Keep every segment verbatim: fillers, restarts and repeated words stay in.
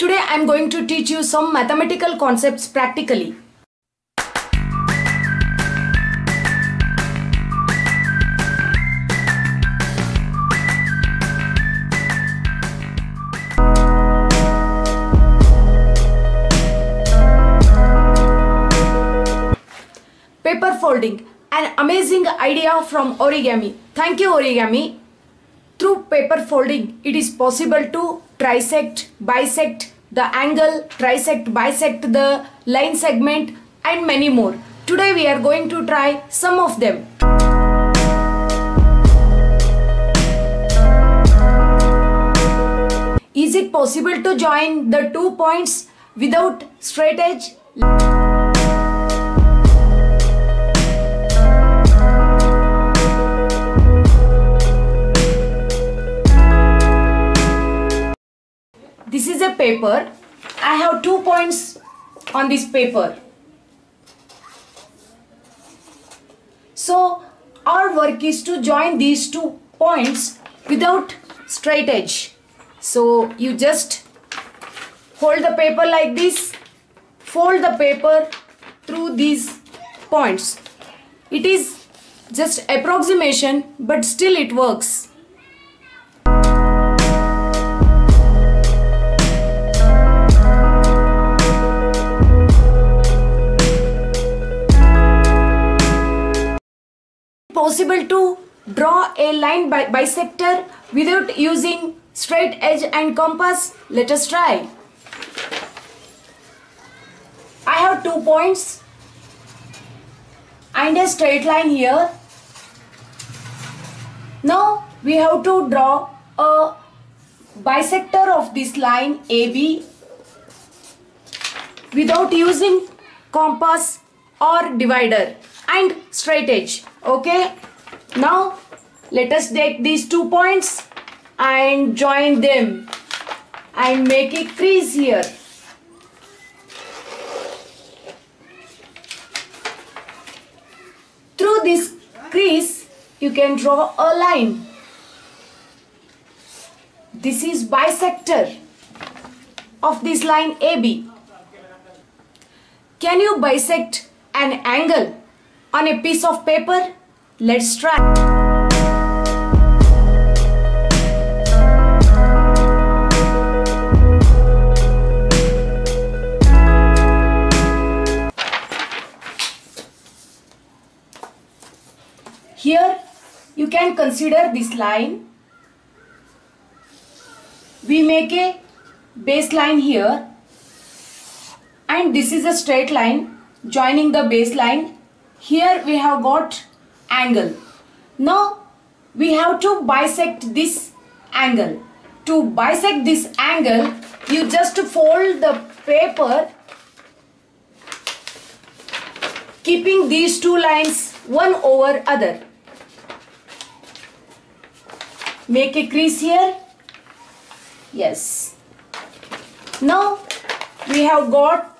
Today I am going to teach you some mathematical concepts practically. Paper folding, an amazing idea from origami. Thank you, origami. Through paper folding, it is possible to trisect, bisect the angle, trisect, bisect the line segment, and many more. Today we are going to try some of them. Is it possible to join the two points without straight edge? This is a paper. I have two points on this paper. So our work is to join these two points without straight edge. So you just hold the paper like this, fold the paper through these points. It is just approximation, but still it works. Possible to draw a line by bisector without using straight edge and compass? Let us try. I have two points and a straight line here. Now we have to draw a bisector of this line A B without using compass or divider and straight edge. Okay, now let us take these two points and join them and make a crease here. Through this crease you can draw a line. This is bisector of this line A B. Can you bisect an angle on a piece of paper? Let's try. Here you can consider this line. We make a baseline here, and this is a straight line joining the baseline. Here we have got angle. Now we have to bisect this angle. To bisect this angle, you just fold the paper, keeping these two lines one over other. Make a crease here. Yes. Now we have got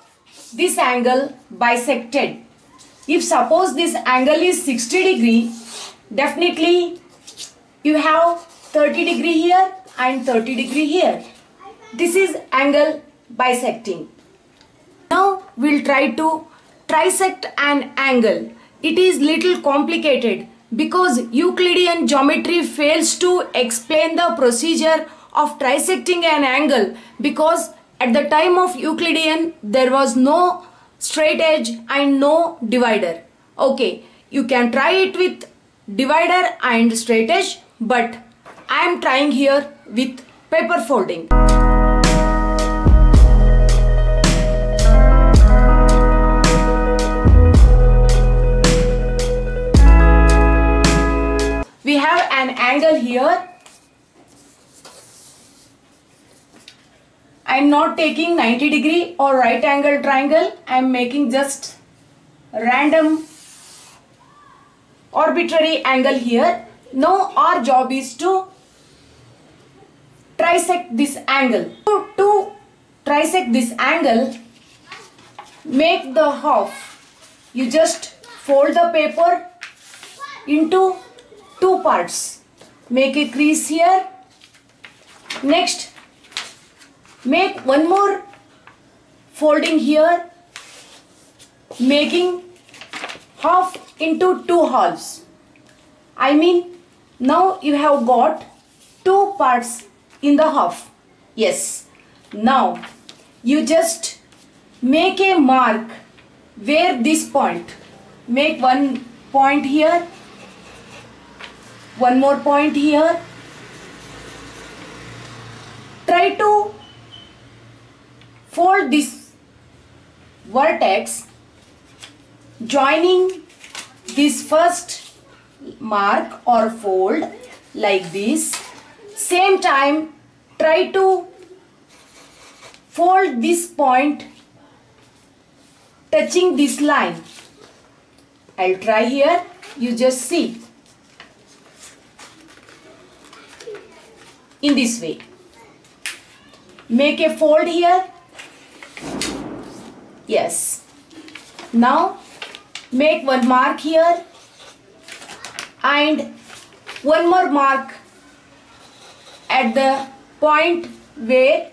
this angle bisected. If suppose this angle is sixty degree, definitely you have thirty degree here and thirty degree here. This is angle bisecting. Now we'll try to trisect an angle. It is little complicated because Euclidean geometry fails to explain the procedure of trisecting an angle, because at the time of Euclidean there was no straight edge and no divider. Okay, you can try it with divider and straight edge, but I am trying here with paper folding. We have an angle here. I am not taking ninety degree or right angle triangle. I am making just random arbitrary angle here. Now our job is to trisect this angle. To, to trisect this angle, make the half. You just fold the paper into two parts. Make a crease here. Next, Make one more folding here, making half into two halves. I mean, now you have got two parts in the half. Yes. Now you just make a mark where this point. Make one point here, one more point here. Try to fold this vertex joining this first mark or fold like this. Same time try to fold this point touching this line. I'll try here, you just see in this way. Make a fold here. Yes. Now make one mark here and one more mark at the point where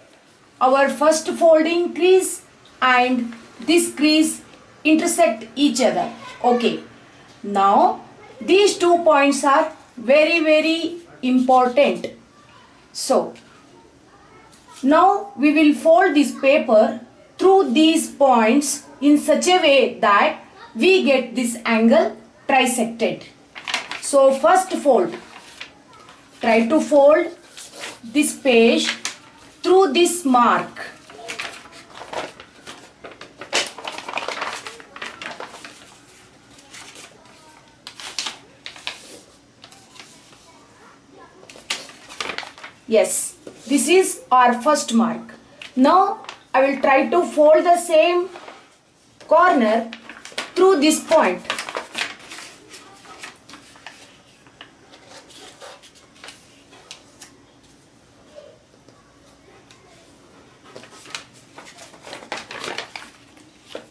our first folding crease and this crease intersect each other. Okay. Now these two points are very very important. So now we will fold this paper through these points in such a way that we get this angle trisected. So first fold. Try to fold this page through this mark. Yes, this is our first mark. Now I will try to fold the same corner through this point.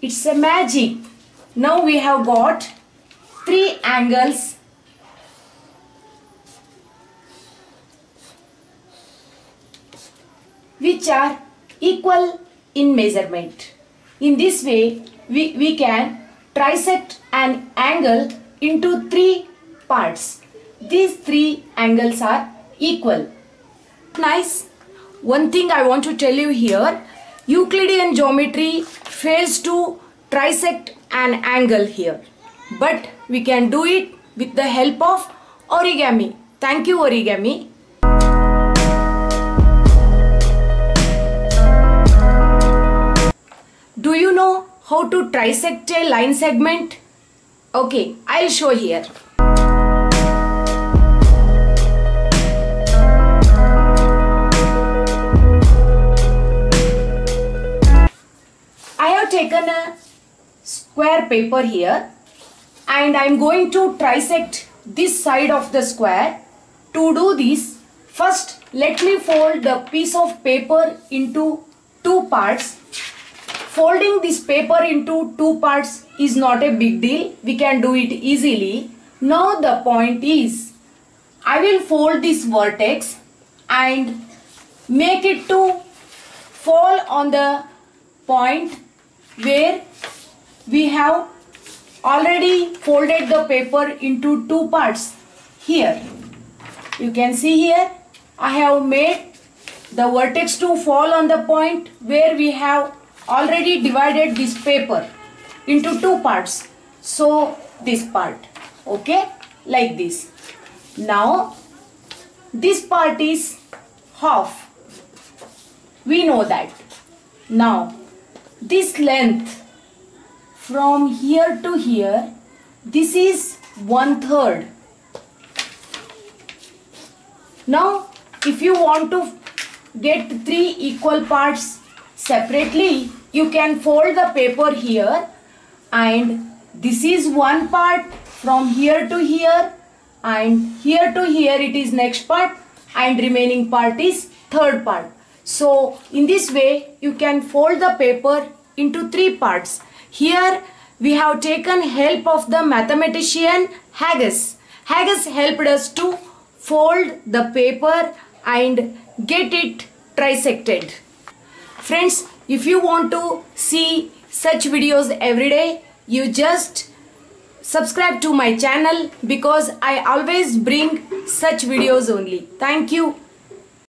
It's a magic. Now we have got three angles which are equal in measurement. In this way, we, we can trisect an angle into three parts. These three angles are equal. Nice. One thing I want to tell you here, Euclidean geometry fails to trisect an angle here. But we can do it with the help of origami. Thank you, origami. Do you know how to trisect a line segment? Okay, I'll show here. I have taken a square paper here and I'm going to trisect this side of the square. To do this, first let me fold the piece of paper into two parts. Folding this paper into two parts is not a big deal. We can do it easily. Now the point is, I will fold this vertex and make it to fall on the point where we have already folded the paper into two parts. Here, you can see here, I have made the vertex to fall on the point where we have already divided this paper into two parts. So this part, okay, like this. Now this part is half, we know that. Now this length from here to here, this is one third. Now if you want to get three equal parts separately, you can fold the paper here and this is one part from here to here and here to here it is next part and remaining part is third part. So in this way you can fold the paper into three parts. Here we have taken help of the mathematician Haga. Haga helped us to fold the paper and get it trisected. Friends, if you want to see such videos every day, you just subscribe to my channel because I always bring such videos only. Thank you.